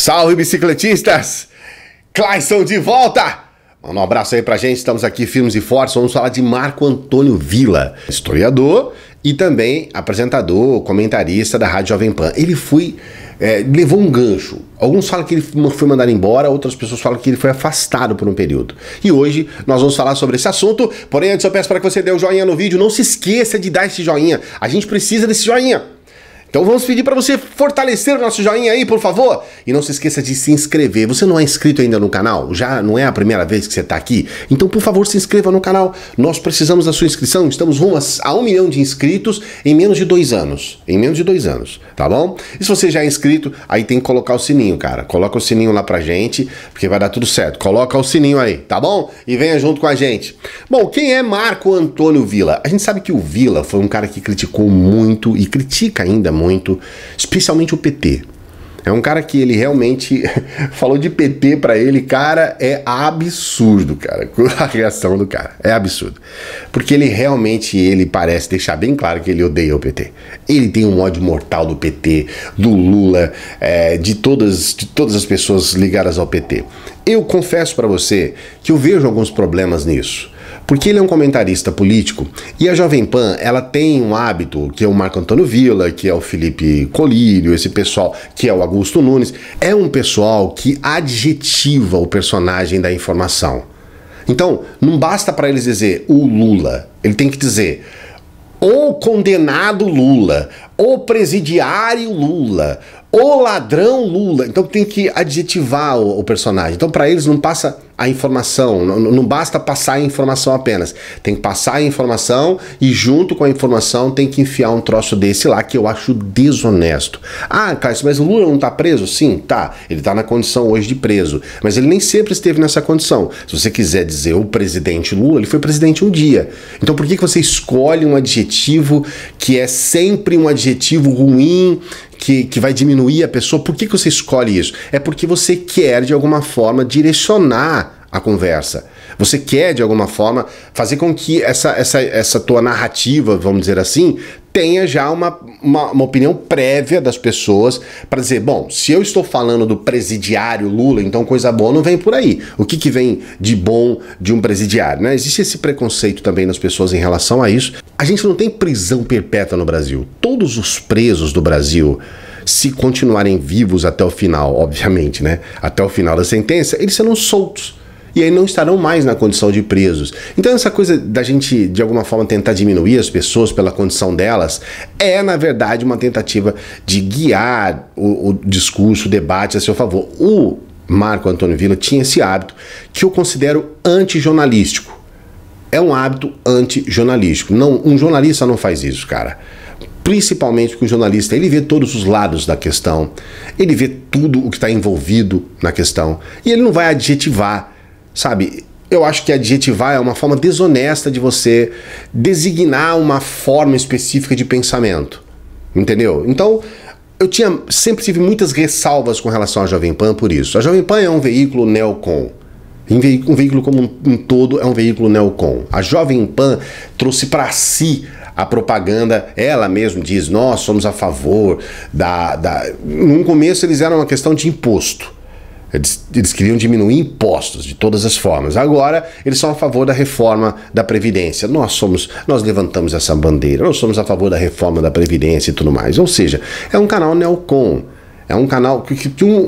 Salve, bicicletistas! Clayson de volta! Um abraço aí pra gente, estamos aqui firmes e fortes, vamos falar de Marco Antônio Villa, historiador e também apresentador, comentarista da Rádio Jovem Pan. Ele foi, levou um gancho. Alguns falam que ele foi mandado embora, outras pessoas falam que ele foi afastado por um período. E hoje nós vamos falar sobre esse assunto, porém antes eu peço para que você dê um joinha no vídeo, não se esqueça de dar esse joinha, a gente precisa desse joinha. Então vamos pedir para você fortalecer o nosso joinha aí, por favor. E não se esqueça de se inscrever. Você não é inscrito ainda no canal? Já não é a primeira vez que você está aqui? Então, por favor, se inscreva no canal. Nós precisamos da sua inscrição. Estamos rumo a 1 milhão de inscritos em menos de 2 anos. Em menos de 2 anos, tá bom? E se você já é inscrito, aí tem que colocar o sininho, cara. Coloca o sininho lá pra gente, porque vai dar tudo certo. Coloca o sininho aí, tá bom? E venha junto com a gente. Bom, quem é Marco Antônio Villa? A gente sabe que o Villa foi um cara que criticou muito e critica ainda muito. Especialmente o PT. É um cara que ele realmente falou de PT pra ele, cara, é absurdo, cara. A reação do cara é absurdo. Porque ele realmente, ele parece deixar bem claro que ele odeia o PT. Ele tem um ódio mortal do PT, do Lula, de todas as pessoas ligadas ao PT. Eu confesso pra você que eu vejo alguns problemas nisso. Porque ele é um comentarista político e a Jovem Pan, ela tem um hábito, que é o Marco Antônio Villa, que é o Felipe Colírio, esse pessoal, que é o Augusto Nunes, é um pessoal que adjetiva o personagem da informação. Então, não basta para eles dizer o Lula, ele tem que dizer o condenado Lula, o presidiário Lula, o ladrão Lula. Então tem que adjetivar o personagem. Então para eles não passa a informação, não basta passar a informação apenas. Tem que passar a informação e junto com a informação tem que enfiar um troço desse lá que eu acho desonesto. Ah, Clayson, mas o Lula não tá preso? Sim, tá. Ele tá na condição hoje de preso. Mas ele nem sempre esteve nessa condição. Se você quiser dizer o presidente Lula, ele foi presidente um dia. Então por que você escolhe um adjetivo que é sempre um adjetivo ruim, que vai diminuir a pessoa? Por que você escolhe isso? É porque você quer, de alguma forma, direcionar a conversa. Você quer, de alguma forma, fazer com que essa tua narrativa, vamos dizer assim, tenha já uma opinião prévia das pessoas para dizer, bom, se eu estou falando do presidiário Lula, então coisa boa não vem por aí. O que vem de bom de um presidiário, né? Existe esse preconceito também nas pessoas em relação a isso. A gente não tem prisão perpétua no Brasil. Todos os presos do Brasil, se continuarem vivos até o final, obviamente, né? Até o final da sentença, eles serão soltos. E aí não estarão mais na condição de presos. Então essa coisa da gente, de alguma forma, tentar diminuir as pessoas pela condição delas é, na verdade, uma tentativa de guiar o discurso, o debate a seu favor. O Marco Antônio Villa tinha esse hábito que eu considero antijornalístico. É um hábito antijornalístico. Não, um jornalista não faz isso, cara. Principalmente porque o jornalista, ele vê todos os lados da questão, ele vê tudo o que está envolvido na questão e ele não vai adjetivar. Sabe, eu acho que adjetivar é uma forma desonesta de você designar uma forma específica de pensamento, entendeu? Então, eu sempre tive muitas ressalvas com relação à Jovem Pan por isso. A Jovem Pan é um veículo neocon. Um veículo como um todo é um veículo neocon. A Jovem Pan trouxe para si a propaganda, ela mesma diz, nós somos a favor da... No começo eles eram uma questão de imposto. Eles queriam diminuir impostos de todas as formas. Agora, eles são a favor da reforma da Previdência. Nós levantamos essa bandeira, nós somos a favor da reforma da Previdência e tudo mais. Ou seja, é um canal neocon. É um canal,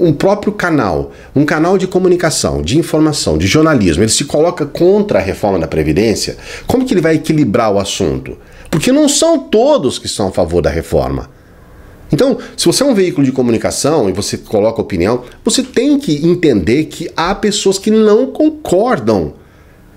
um próprio canal, um canal de comunicação, de informação, de jornalismo. Ele se coloca contra a reforma da Previdência. Como que ele vai equilibrar o assunto? Porque não são todos que são a favor da reforma. Então, se você é um veículo de comunicação e você coloca opinião, você tem que entender que há pessoas que não concordam.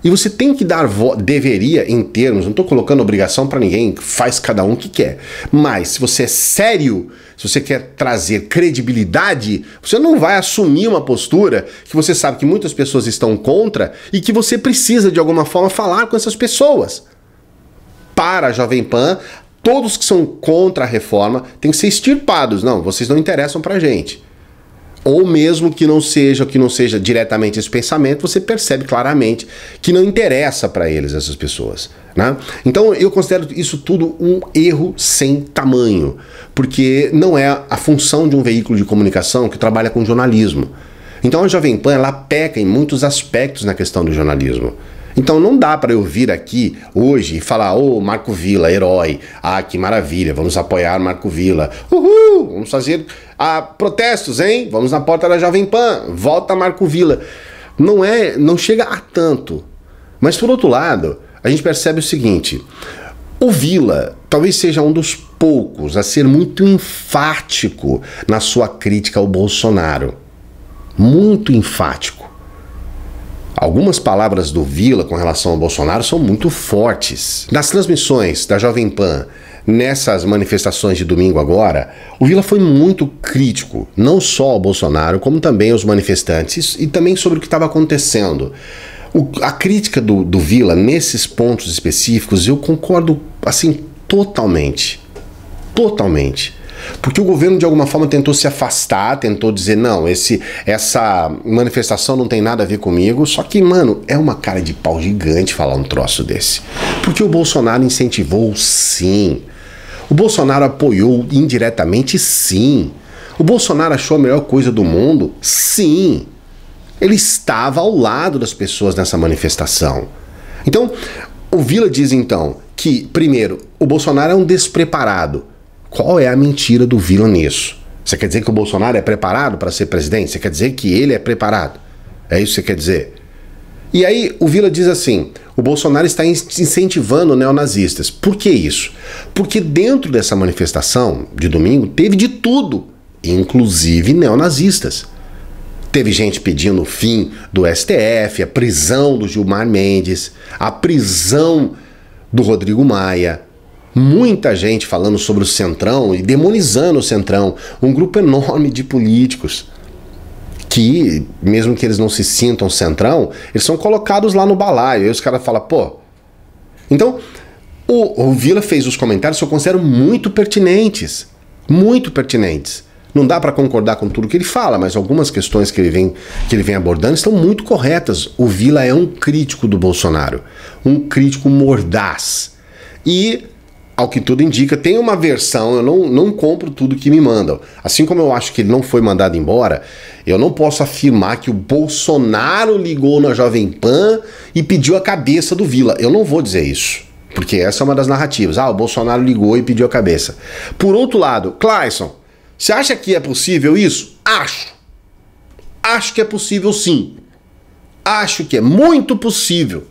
E você tem que dar voz, deveria em termos, não estou colocando obrigação para ninguém, faz cada um o que quer. Mas se você é sério, se você quer trazer credibilidade, você não vai assumir uma postura que você sabe que muitas pessoas estão contra e que você precisa de alguma forma falar com essas pessoas. Para a Jovem Pan, todos que são contra a reforma têm que ser extirpados. Não, vocês não interessam pra gente. ou mesmo que não seja diretamente esse pensamento, você percebe claramente que não interessa para eles essas pessoas, né? Então eu considero isso tudo um erro sem tamanho, porque não é a função de um veículo de comunicação que trabalha com jornalismo. Então a Jovem Pan, ela peca em muitos aspectos na questão do jornalismo. Então não dá para eu vir aqui hoje e falar: ô, Marco Villa, herói, ah, que maravilha, vamos apoiar Marco Villa, uhul, vamos fazer protestos, hein, vamos na porta da Jovem Pan, volta Marco Villa. Não chega a tanto. Mas por outro lado, a gente percebe o seguinte: o Villa talvez seja um dos poucos a ser muito enfático na sua crítica ao Bolsonaro. Muito enfático. Algumas palavras do Villa com relação ao Bolsonaro são muito fortes. Nas transmissões da Jovem Pan, nessas manifestações de domingo agora, o Villa foi muito crítico, não só ao Bolsonaro, como também aos manifestantes e também sobre o que estava acontecendo. A crítica do Villa nesses pontos específicos eu concordo assim totalmente, totalmente. Porque o governo de alguma forma tentou se afastar, tentou dizer: não, essa manifestação não tem nada a ver comigo. Só que, mano, é uma cara de pau gigante falar um troço desse. Porque o Bolsonaro incentivou, sim. O Bolsonaro apoiou indiretamente, sim. O Bolsonaro achou a melhor coisa do mundo, sim. Ele estava ao lado das pessoas nessa manifestação. Então, o Villa diz então que, primeiro, o Bolsonaro é um despreparado. Qual é a mentira do Villa nisso? Você quer dizer que o Bolsonaro é preparado para ser presidente? Você quer dizer que ele é preparado? É isso que você quer dizer? E aí o Villa diz assim: o Bolsonaro está incentivando neonazistas. Por que isso? Porque dentro dessa manifestação de domingo teve de tudo, inclusive neonazistas. Teve gente pedindo o fim do STF, a prisão do Gilmar Mendes, a prisão do Rodrigo Maia. Muita gente falando sobre o Centrão e demonizando o Centrão. Um grupo enorme de políticos que, mesmo que eles não se sintam Centrão, eles são colocados lá no balaio. Aí os caras falam: pô... Então, o Villa fez os comentários que eu considero muito pertinentes. Muito pertinentes. Não dá para concordar com tudo que ele fala, mas algumas questões que ele vem abordando estão muito corretas. O Villa é um crítico do Bolsonaro. Um crítico mordaz. E... ao que tudo indica, tem uma versão, eu não compro tudo que me mandam. Assim como eu acho que ele não foi mandado embora, eu não posso afirmar que o Bolsonaro ligou na Jovem Pan e pediu a cabeça do Villa. Eu não vou dizer isso, porque essa é uma das narrativas. Ah, o Bolsonaro ligou e pediu a cabeça. Por outro lado, Clayson, você acha que é possível isso? Acho. Acho que é possível, sim. Acho que é muito possível.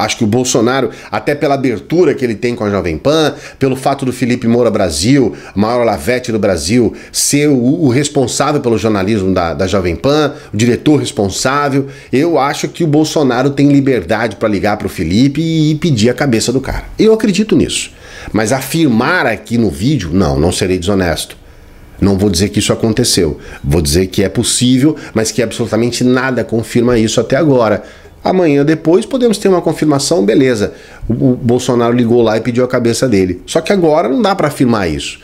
Acho que o Bolsonaro, até pela abertura que ele tem com a Jovem Pan, pelo fato do Felipe Moura Brasil, maior Lavete do Brasil, ser o responsável pelo jornalismo da Jovem Pan, o diretor responsável, eu acho que o Bolsonaro tem liberdade para ligar para o Felipe e pedir a cabeça do cara. Eu acredito nisso. Mas afirmar aqui no vídeo, não serei desonesto. Não vou dizer que isso aconteceu. Vou dizer que é possível, mas que absolutamente nada confirma isso até agora. Amanhã depois podemos ter uma confirmação, beleza, o Bolsonaro ligou lá e pediu a cabeça dele. Só que agora não dá para afirmar isso.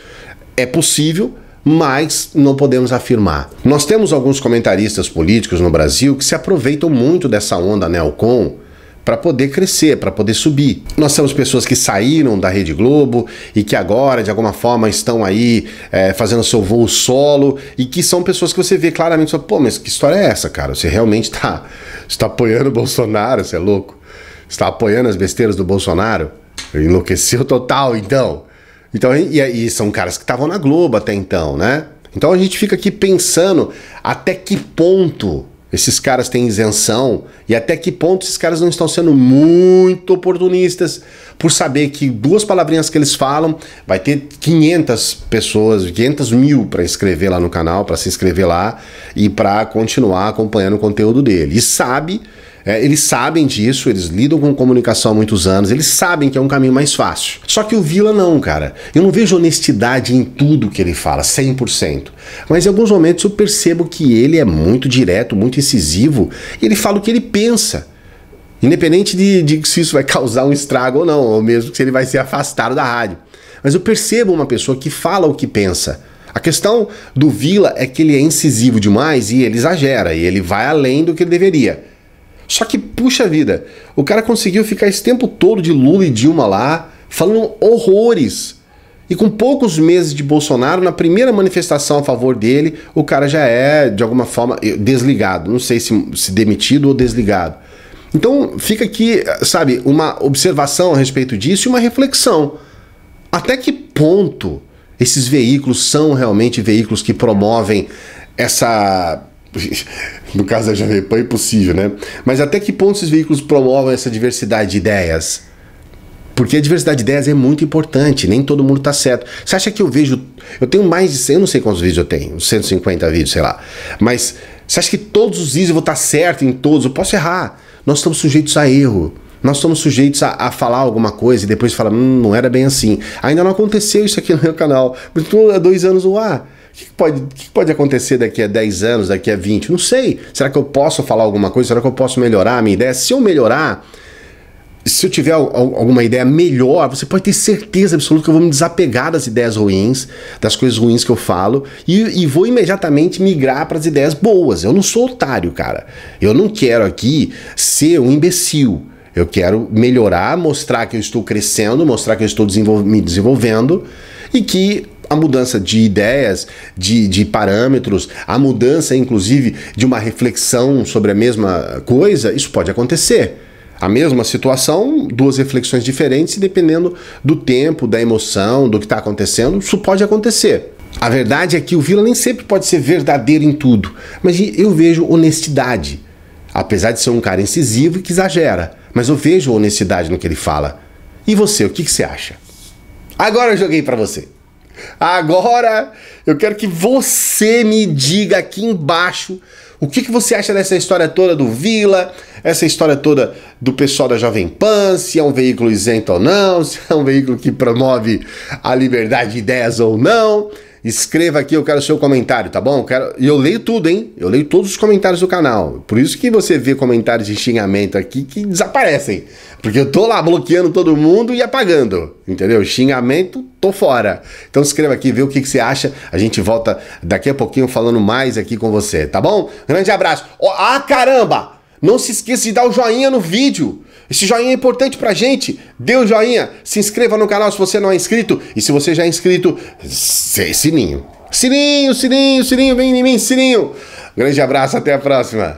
É possível, mas não podemos afirmar. Nós temos alguns comentaristas políticos no Brasil que se aproveitam muito dessa onda neocon para poder crescer, para poder subir. Nós temos pessoas que saíram da Rede Globo e que agora, de alguma forma, estão aí fazendo seu voo solo, e que são pessoas que você vê claramente, você fala: pô, mas que história é essa, cara? Você realmente está apoiando o Bolsonaro, você é louco? Está apoiando as besteiras do Bolsonaro? Enlouqueceu total, então e são caras que estavam na Globo até então, né? Então a gente fica aqui pensando até que ponto esses caras têm isenção e até que ponto esses caras não estão sendo muito oportunistas por saber que duas palavrinhas que eles falam vai ter 500 pessoas, 500 mil para inscrever lá no canal, para se inscrever lá e para continuar acompanhando o conteúdo dele. E eles sabem disso, eles lidam com comunicação há muitos anos, eles sabem que é um caminho mais fácil. Só que o Villa não, cara. Eu não vejo honestidade em tudo que ele fala, 100%. Mas em alguns momentos eu percebo que ele é muito direto, muito incisivo, e ele fala o que ele pensa. Independente de se isso vai causar um estrago ou não, ou mesmo se ele vai ser afastado da rádio. Mas eu percebo uma pessoa que fala o que pensa. A questão do Villa é que ele é incisivo demais e ele exagera, e ele vai além do que ele deveria. Só que, puxa vida, o cara conseguiu ficar esse tempo todo de Lula e Dilma lá, falando horrores. E com poucos meses de Bolsonaro, na primeira manifestação a favor dele, o cara já é, de alguma forma, desligado. Não sei se demitido ou desligado. Então fica aqui, sabe, uma observação a respeito disso e uma reflexão. Até que ponto esses veículos são realmente veículos que promovem essa... No caso da Jovem Pan, impossível, né? Mas até que ponto esses veículos promovem essa diversidade de ideias? Porque a diversidade de ideias é muito importante, nem todo mundo tá certo. Você acha que eu vejo... Eu tenho mais de 100, eu não sei quantos vídeos eu tenho, 150 vídeos, sei lá. Mas você acha que todos os vídeos eu vou estar certo em todos? Eu posso errar. Nós estamos sujeitos a erro. Nós estamos sujeitos a falar alguma coisa e depois falar, não era bem assim. Ainda não aconteceu isso aqui no meu canal. Mas tô há 2 anos no ar. O que pode acontecer daqui a 10 anos, daqui a 20? Não sei. Será que eu posso falar alguma coisa? Será que eu posso melhorar a minha ideia? Se eu melhorar... Se eu tiver alguma ideia melhor, você pode ter certeza absoluta que eu vou me desapegar das ideias ruins, das coisas ruins que eu falo, e vou imediatamente migrar para as ideias boas. Eu não sou otário, cara. Eu não quero aqui ser um imbecil. Eu quero melhorar, mostrar que eu estou crescendo, mostrar que eu estou me desenvolvendo e que... A mudança de ideias, de parâmetros, a mudança, inclusive, de uma reflexão sobre a mesma coisa, isso pode acontecer. A mesma situação, 2 reflexões diferentes, e dependendo do tempo, da emoção, do que está acontecendo, isso pode acontecer. A verdade é que o Villa nem sempre pode ser verdadeiro em tudo, mas eu vejo honestidade, apesar de ser um cara incisivo e que exagera, mas eu vejo honestidade no que ele fala. E você, o que você acha? Agora eu joguei para você. Agora eu quero que você me diga aqui embaixo o que você acha dessa história toda do Villa, essa história toda do pessoal da Jovem Pan, se é um veículo isento ou não, se é um veículo que promove a liberdade de ideias ou não. Escreva aqui, eu quero o seu comentário, tá bom? Eu leio tudo, hein? Eu leio todos os comentários do canal. Por isso que você vê comentários de xingamento aqui que desaparecem. Porque eu tô lá bloqueando todo mundo e apagando, entendeu? Xingamento, tô fora. Então escreva aqui, vê o que você acha. A gente volta daqui a pouquinho falando mais aqui com você, tá bom? Grande abraço. Oh, ah, caramba! Não se esqueça de dar o joinha no vídeo. Esse joinha é importante pra gente. Dê o joinha, se inscreva no canal se você não é inscrito. E se você já é inscrito, sininho. Sininho, sininho, sininho, vem em mim, sininho. Grande abraço, até a próxima.